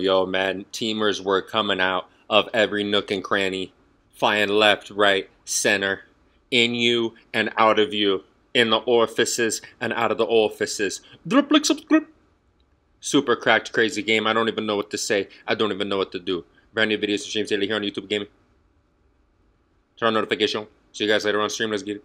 Yo, man. Teamers were coming out of every nook and cranny, flying left, right, center, in you and out of you, in the orifices and out of the orifices. Super cracked, crazy game. I don't even know what to say. I don't even know what to do. Brand new videos and streams daily here on YouTube Gaming. Turn on notification. See you guys later on stream. Let's get it.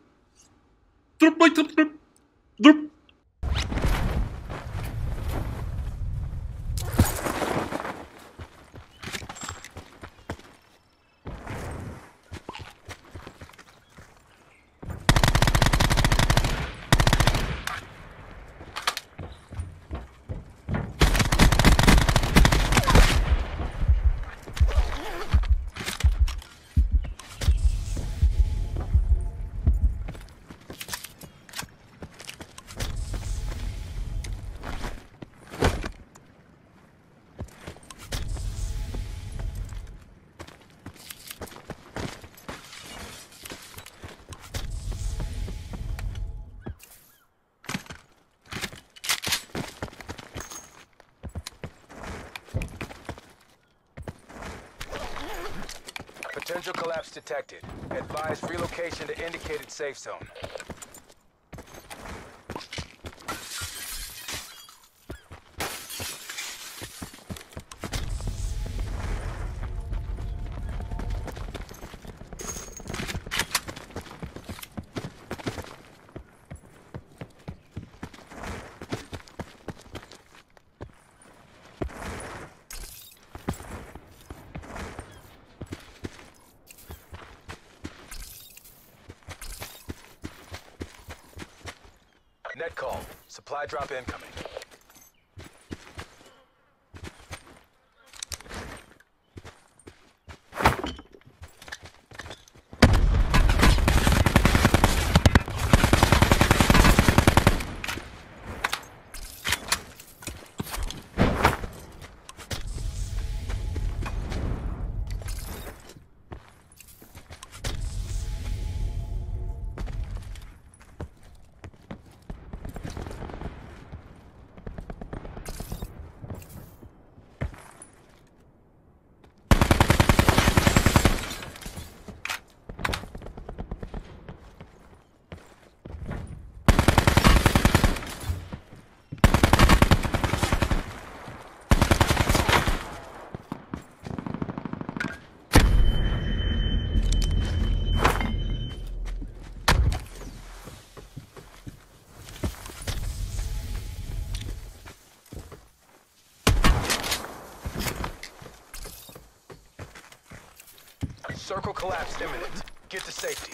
Potential collapse detected. Advise relocation to indicated safe zone. Net call. Supply drop incoming. Circle collapse imminent. Get to safety.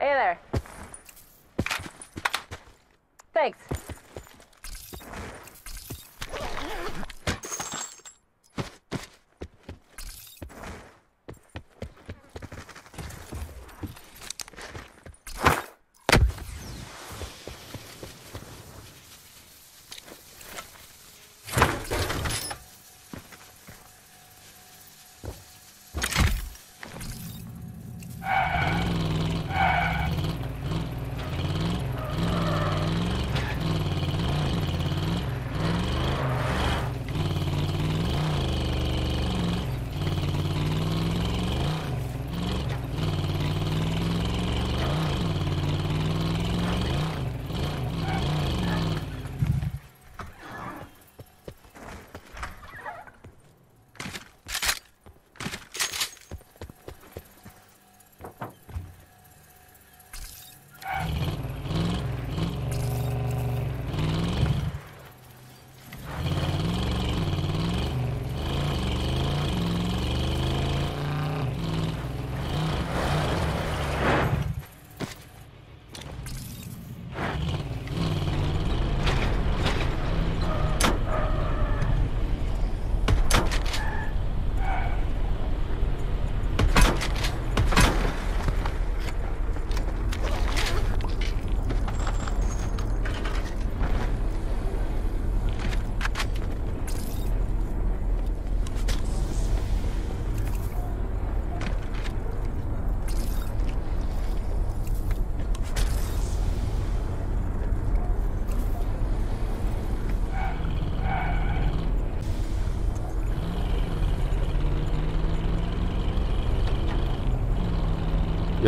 Hey there. Thanks.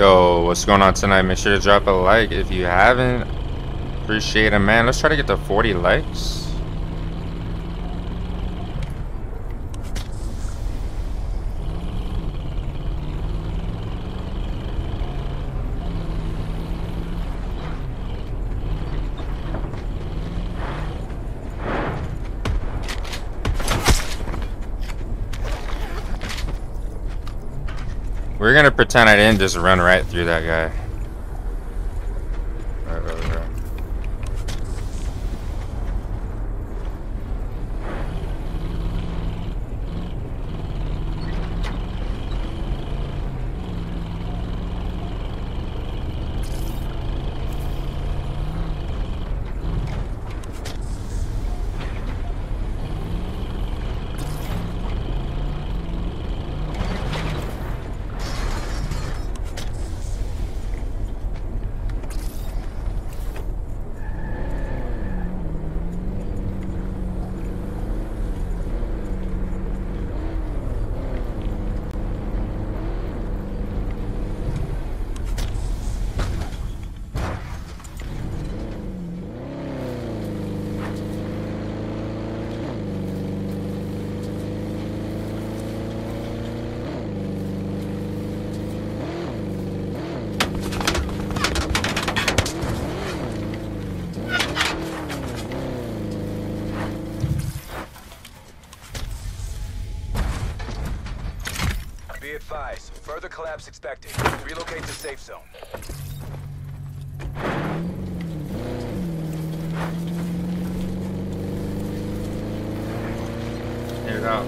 Yo, what's going on tonight? Make sure to drop a like if you haven't. Appreciate it, man. Let's try to get to 40 likes. We're gonna pretend I didn't just run right through that guy. Right. Be advised, further collapse expected. Relocate to safe zone. Get it out.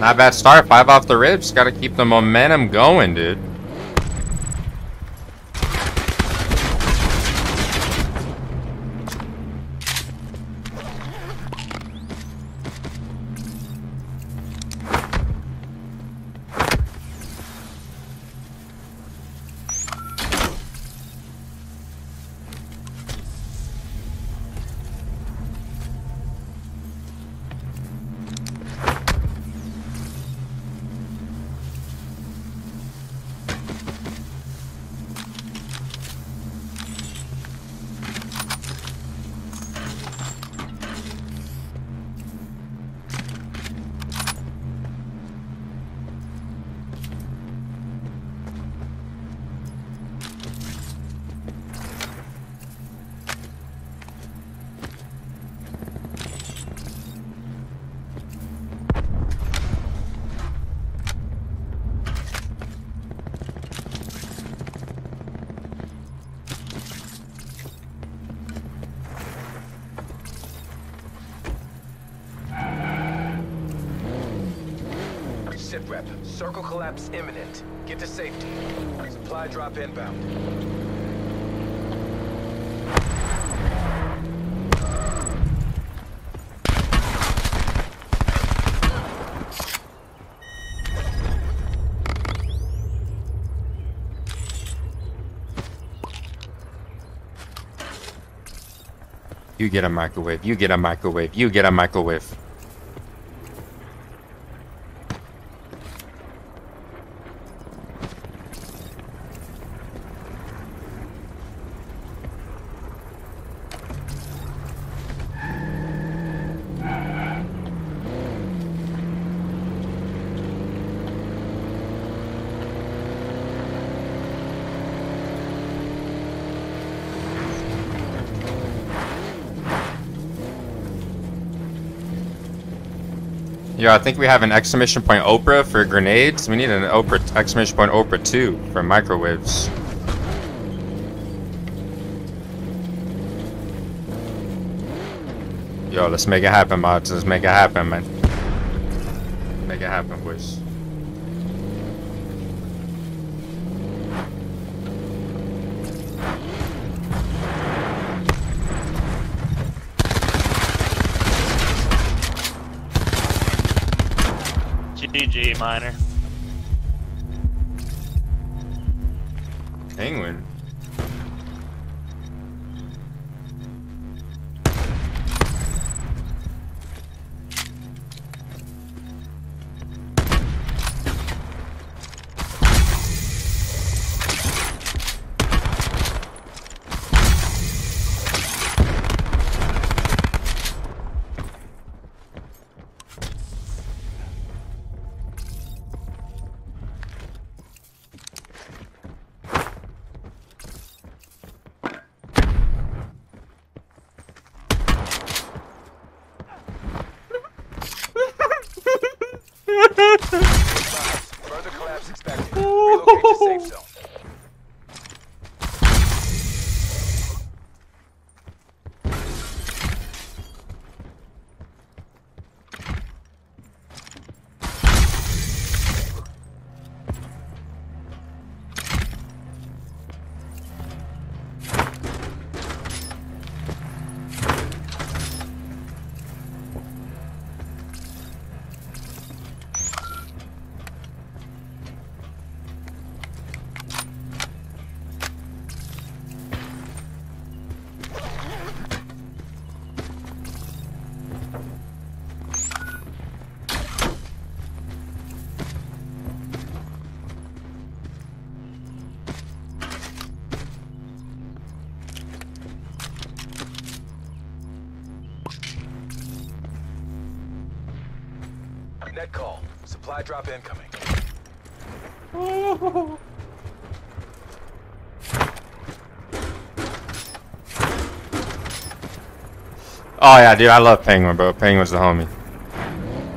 Not bad start, 5 off the ribs. Gotta keep the momentum going, dude. Rep. Circle collapse imminent. Get to safety. Supply drop inbound. You get a microwave. You get a microwave. You get a microwave. Yo, I think we have an exclamation point Oprah for grenades. We need an Oprah exclamation point Oprah 2 for microwaves. Yo, let's make it happen, mods. Let's make it happen, man. Make it happen, boys. GG, Miner. Penguin. Further collapse expected. Relocate to safe zone. Net call. Supply drop incoming. Oh. Oh yeah, dude, I love Penguin, bro. Penguin's the homie.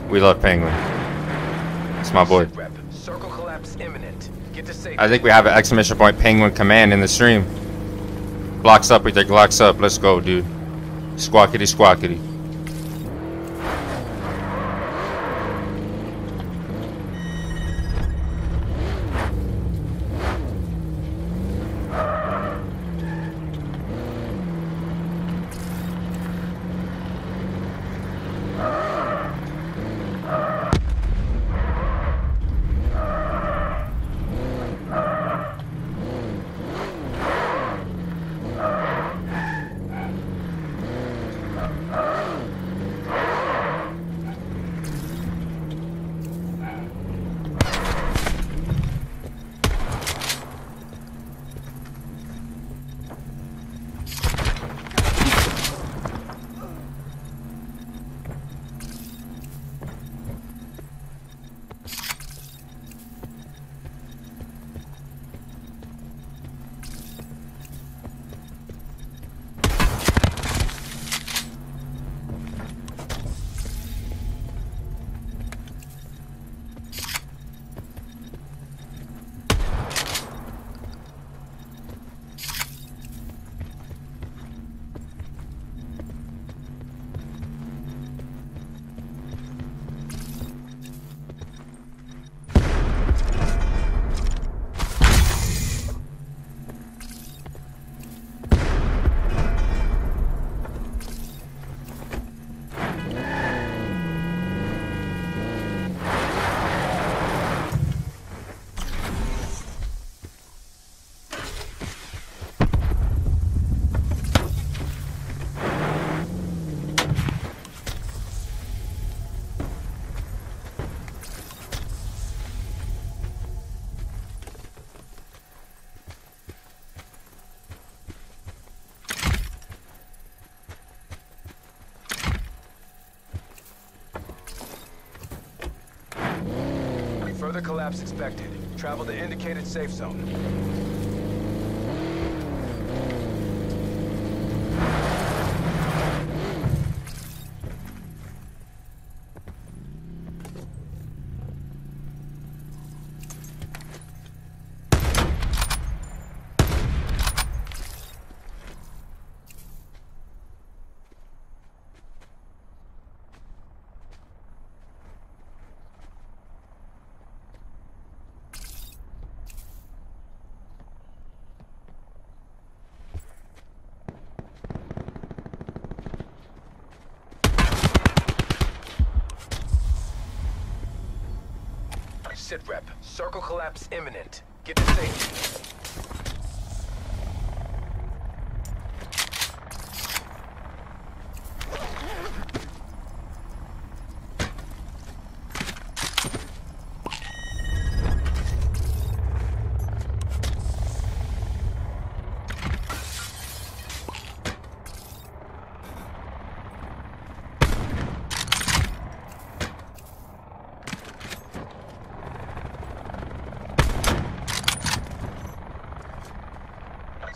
We love Penguin. It's my boy. Circle collapse imminent. Get to safe. I think we have an exclamation point Penguin command in the stream. Glocks up with their glocks up. Let's go, dude. Squawkity squawkity. Further collapse expected. Travel to indicated safe zone. Sit rep. Circle collapse imminent. Get to safety.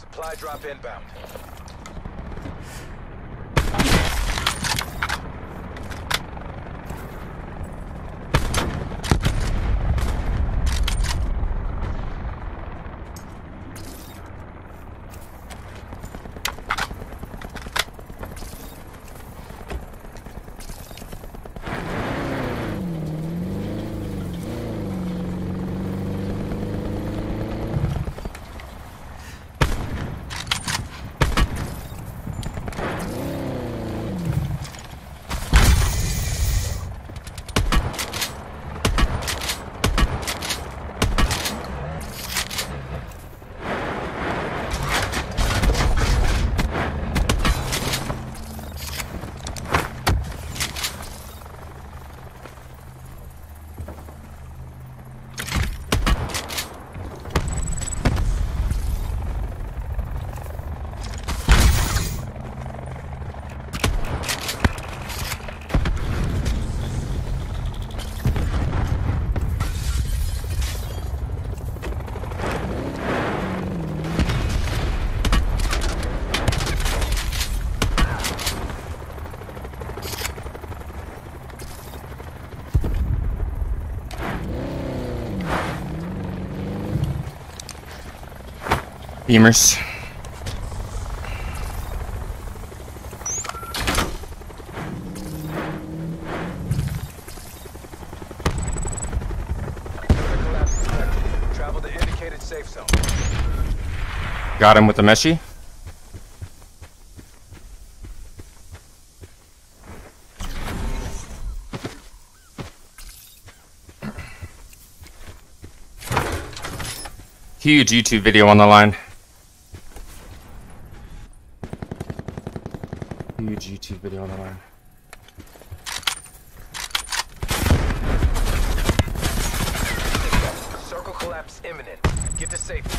Supply drop inbound. Beamers. Travel to indicated safe zone. Got him with the meshy. Huge YouTube video on the line. YouTube video on the line. Circle collapse imminent. Get to safety.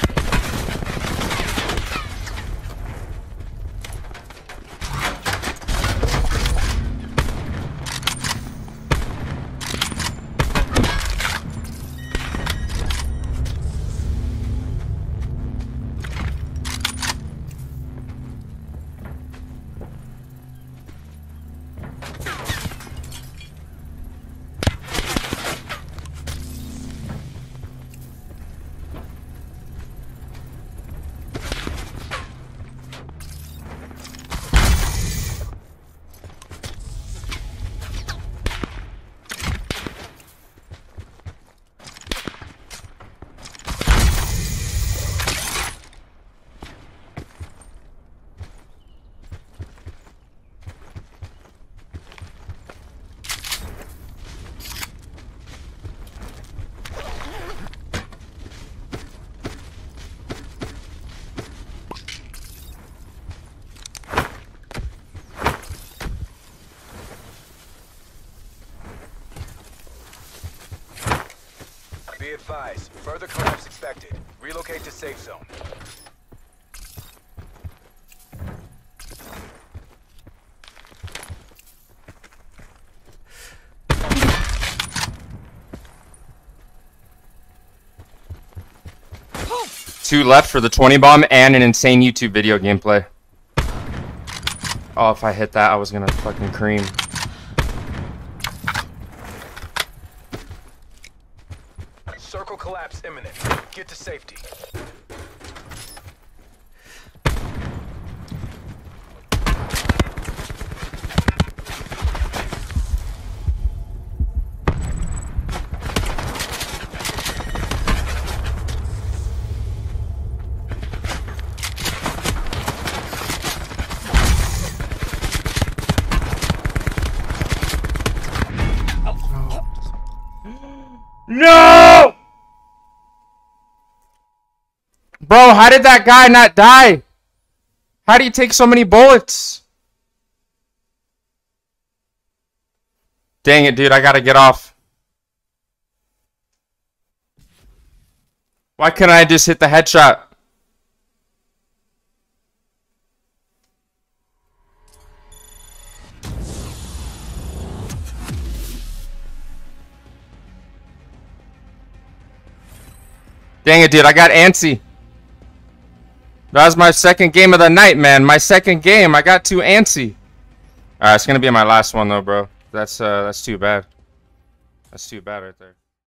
Be advised, further collapse expected. Relocate to safe zone. Two left for the 20 bomb and an insane YouTube video gameplay. Oh, if I hit that, I was gonna fucking cream. Circle collapse imminent. Get to safety. No! Bro, how did that guy not die? How do you take so many bullets? Dang it, dude, I gotta get off. Why couldn't I just hit the headshot? Dang it, dude, I got antsy. That was my second game of the night, man. My second game. I got too antsy. Alright, it's gonna be my last one though, bro. That's too bad. That's too bad right there.